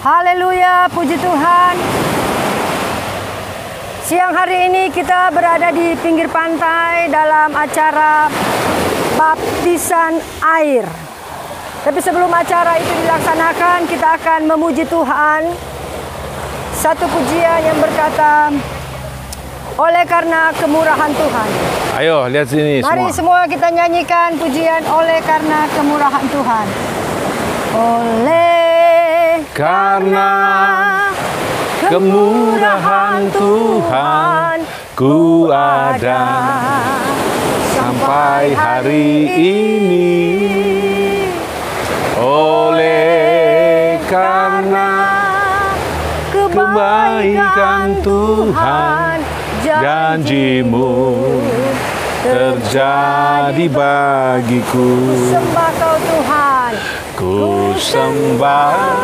Haleluya, puji Tuhan. Siang hari ini kita berada di pinggir pantai dalam acara baptisan air. Tapi sebelum acara itu dilaksanakan, kita akan memuji Tuhan. Satu pujian yang berkata, oleh karena kemurahan Tuhan. Ayo, lihat sini. Mari semua kita nyanyikan pujian oleh karena kemurahan Tuhan. Karena kemurahan Tuhan ku ada sampai hari ini. Oleh karena kebaikan Tuhan janjimu terjadi bagiku. Sembah Kau Tuhan, ku sembah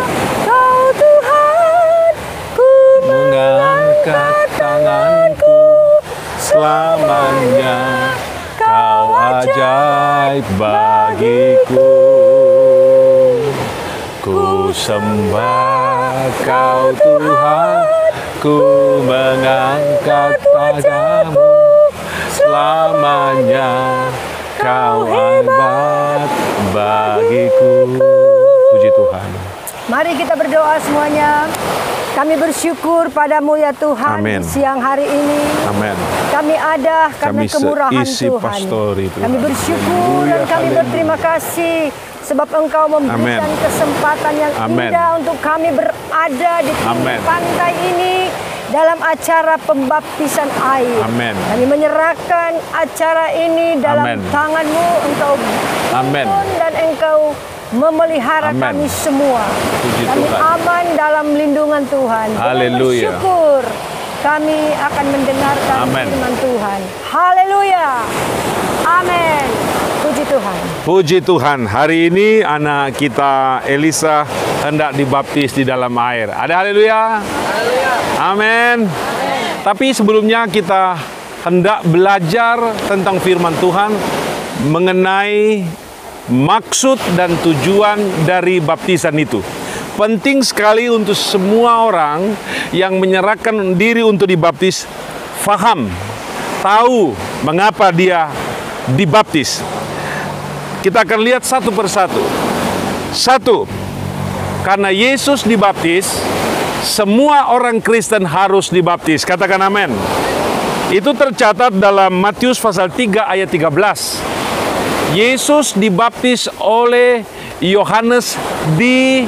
Kau Tuhan, ku mengangkat tanganku selamanya, Kau ajaib bagiku. Ku sembah Kau Tuhan, ku mengangkat padamu selamanya, Kau hebat bagiku. Puji Tuhan. Mari kita berdoa semuanya. Kami bersyukur padamu ya Tuhan. Amen. Siang hari ini. Amen. Kami ada karena kemurahan Tuhan. Pastori, Tuhan. Kami bersyukur dan kami berterima kasih sebab Engkau memberikan kesempatan yang indah untuk kami berada di pinggir pantai ini dalam acara pembaptisan air. Amen. Kami menyerahkan acara ini dalam tangan-Mu, Engkau pimpin dan Engkau memelihara kami semua. Puji kami Tuhan. Aman dalam lindungan Tuhan. Haleluya. Bersyukur kami akan mendengarkan firman Tuhan. Haleluya. Amin. Puji Tuhan. Puji Tuhan. Hari ini anak kita Elisa hendak dibaptis di dalam air. Ada haleluya? Haleluya. Amin. Tapi sebelumnya kita hendak belajar tentang firman Tuhan mengenai maksud dan tujuan dari baptisan itu. Penting sekali untuk semua orang yang menyerahkan diri untuk dibaptis faham, tahu mengapa dia dibaptis. Kita akan lihat satu persatu. Satu, karena Yesus dibaptis, semua orang Kristen harus dibaptis. Katakan amin. Itu tercatat dalam Matius pasal 3 ayat 13. Yesus dibaptis oleh Yohanes di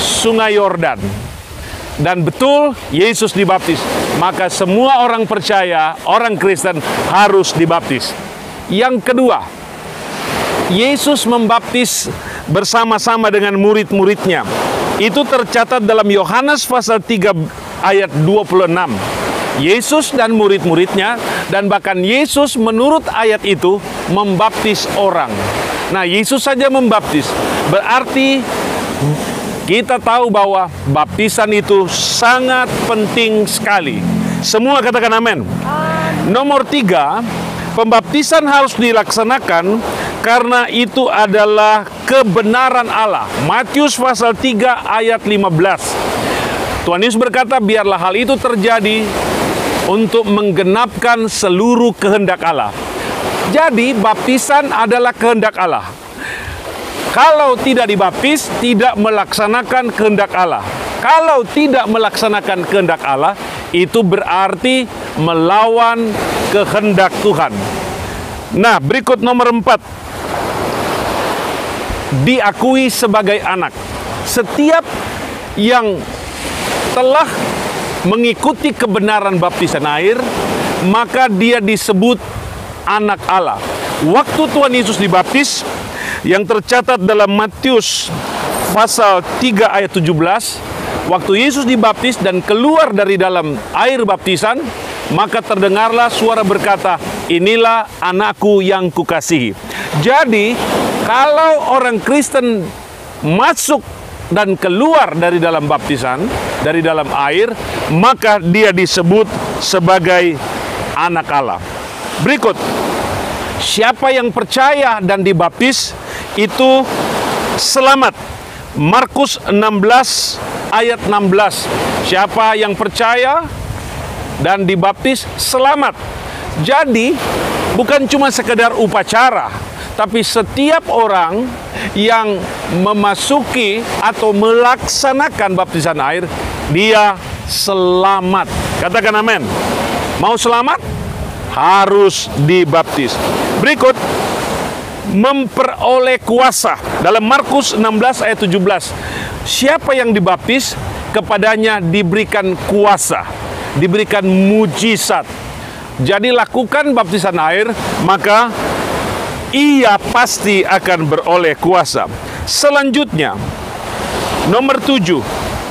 Sungai Yordan. Dan betul Yesus dibaptis. Maka semua orang percaya, orang Kristen harus dibaptis. Yang kedua, Yesus membaptis bersama-sama dengan murid-muridnya. Itu tercatat dalam Yohanes pasal 3 ayat 26. Yesus dan murid-muridnya, dan bahkan Yesus menurut ayat itu membaptis orang. Nah, Yesus saja membaptis. Berarti kita tahu bahwa baptisan itu sangat penting sekali. Semua katakan amin. Nomor tiga, pembaptisan harus dilaksanakan karena itu adalah kebenaran Allah. Matius pasal 3 ayat 15. Tuhan Yesus berkata, biarlah hal itu terjadi untuk menggenapkan seluruh kehendak Allah. Jadi baptisan adalah kehendak Allah. Kalau tidak dibaptis, tidak melaksanakan kehendak Allah. Kalau tidak melaksanakan kehendak Allah, itu berarti melawan kehendak Tuhan. Nah, berikut nomor 4. Diakui sebagai anak. Setiap yang telah mengikuti kebenaran baptisan air, maka dia disebut anak Allah. Waktu Tuhan Yesus dibaptis, yang tercatat dalam Matius pasal 3 ayat 17, waktu Yesus dibaptis dan keluar dari dalam air baptisan, maka terdengarlah suara berkata, inilah anakku yang kukasihi. Jadi kalau orang Kristen masuk dan keluar dari dalam baptisan, dari dalam air, maka dia disebut sebagai anak Allah. Berikut, siapa yang percaya dan dibaptis itu selamat. Markus 16 ayat 16. Siapa yang percaya dan dibaptis selamat. Jadi bukan cuma sekedar upacara, tapi setiap orang yang memasuki atau melaksanakan baptisan air, dia selamat. Katakan amin. Mau selamat? Harus dibaptis. Berikut, memperoleh kuasa. Dalam Markus 16 ayat 17. Siapa yang dibaptis, kepadanya diberikan kuasa, diberikan mujizat. Jadi lakukan baptisan air, maka ia pasti akan beroleh kuasa. Selanjutnya, nomor 7,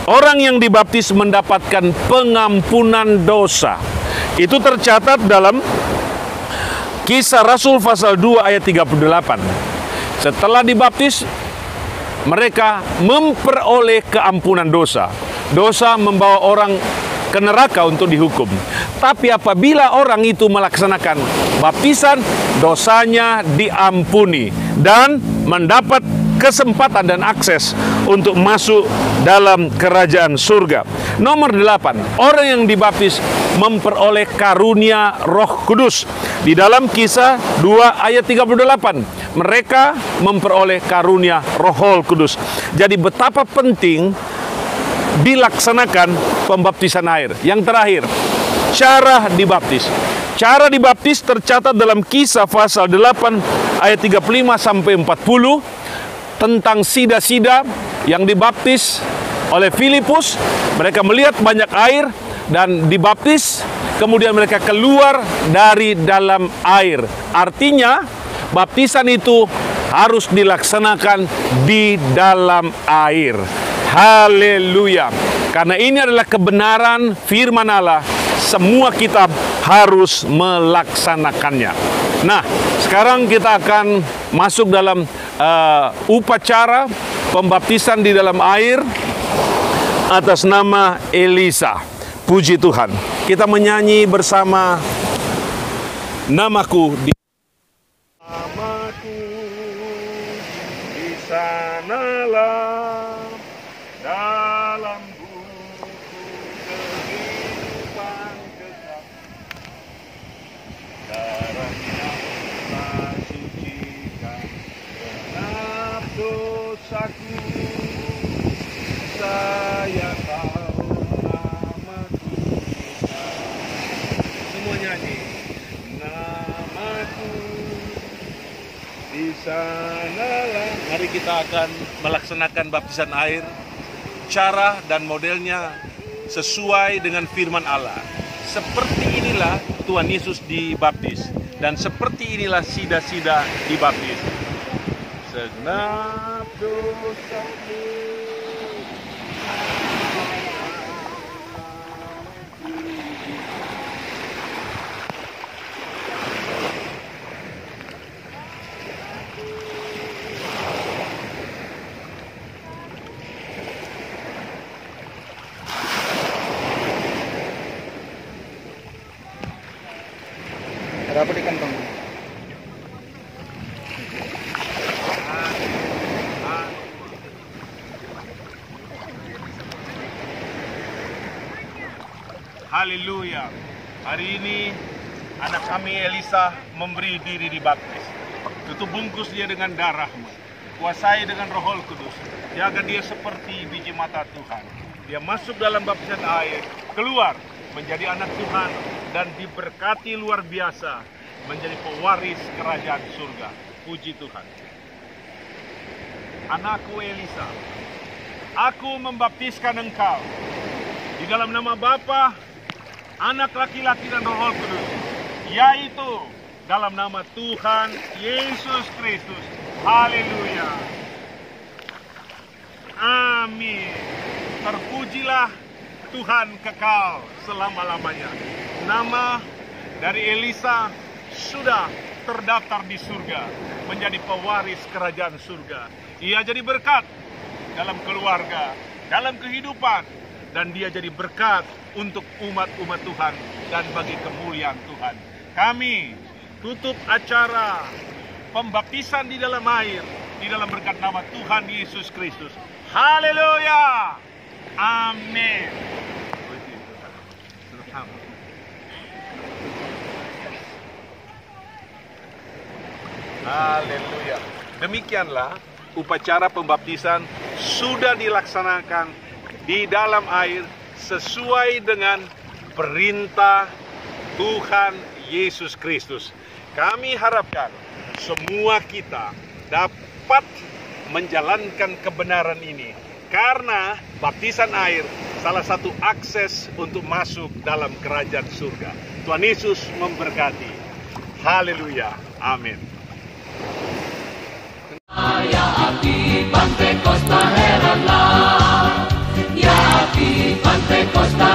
orang yang dibaptis mendapatkan pengampunan dosa. Itu tercatat dalam Kisah Rasul pasal 2 ayat 38. Setelah dibaptis, mereka memperoleh keampunan dosa. Dosa membawa orang ke neraka untuk dihukum. Tapi apabila orang itu melaksanakan baptisan, dosanya diampuni dan mendapat kesempatan dan akses untuk masuk dalam kerajaan surga. Nomor 8, orang yang dibaptis memperoleh karunia Roh Kudus. Di dalam Kisah 2 ayat 38, mereka memperoleh karunia Roh Kudus. Jadi betapa penting dilaksanakan pembaptisan air. Yang terakhir, cara dibaptis. Cara dibaptis tercatat dalam Kisah pasal 8 ayat 35 sampai 40 tentang sida-sida yang dibaptis oleh Filipus. Mereka melihat banyak air dan dibaptis, kemudian mereka keluar dari dalam air. Artinya, baptisan itu harus dilaksanakan di dalam air. Haleluya. Karena ini adalah kebenaran firman Allah, semua kita harus melaksanakannya. Nah, sekarang kita akan masuk dalam upacara pembaptisan di dalam air atas nama Elisa. Puji Tuhan. Kita menyanyi bersama Namaku di sanalah. Aku saya tahu namaku Isa. Semua nyanyi. Namaku di sanalah. Mari kita akan melaksanakan baptisan air. Cara dan modelnya sesuai dengan firman Allah. Seperti inilah Tuhan Yesus dibaptis, dan seperti inilah sida-sida dibaptis. Segenap dosaku, ada apa di kantong? Haleluya. Hari ini anak kami Elisa memberi diri dibaptis. Tutup bungkus dia dengan darah-Mu. Kuasai dengan Roh Kudus. Jaga dia seperti biji mata Tuhan. Dia masuk dalam baptisan air, keluar menjadi anak Tuhan dan diberkati luar biasa, menjadi pewaris kerajaan surga. Puji Tuhan. Anakku Elisa, aku membaptiskan engkau di dalam nama Bapa, Anak laki-laki dan Roh Kudus, yaitu dalam nama Tuhan Yesus Kristus. Haleluya. Amin. Terpujilah Tuhan kekal selama-lamanya. Nama dari Elisa sudah terdaftar di surga, menjadi pewaris kerajaan surga. Ia jadi berkat dalam keluarga, dalam kehidupan, dan dia jadi berkat untuk umat-umat Tuhan dan bagi kemuliaan Tuhan. Kami tutup acara pembaptisan di dalam air di dalam berkat nama Tuhan Yesus Kristus. Haleluya. Amin. Haleluya. Demikianlah upacara pembaptisan sudah dilaksanakan di dalam air sesuai dengan perintah Tuhan Yesus Kristus. Kami harapkan semua kita dapat menjalankan kebenaran ini, karena baptisan air salah satu akses untuk masuk dalam kerajaan surga. Tuhan Yesus memberkati. Haleluya. Amin. Ya api Pantekosta, heranlah. Ya api Pantekosta.